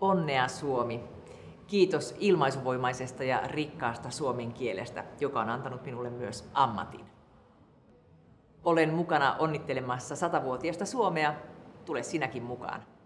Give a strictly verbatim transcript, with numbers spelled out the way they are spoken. Onnea Suomi! Kiitos ilmaisuvoimaisesta ja rikkaasta suomen kielestä, joka on antanut minulle myös ammatin. Olen mukana onnittelemassa satavuotiaista Suomea. Tule sinäkin mukaan!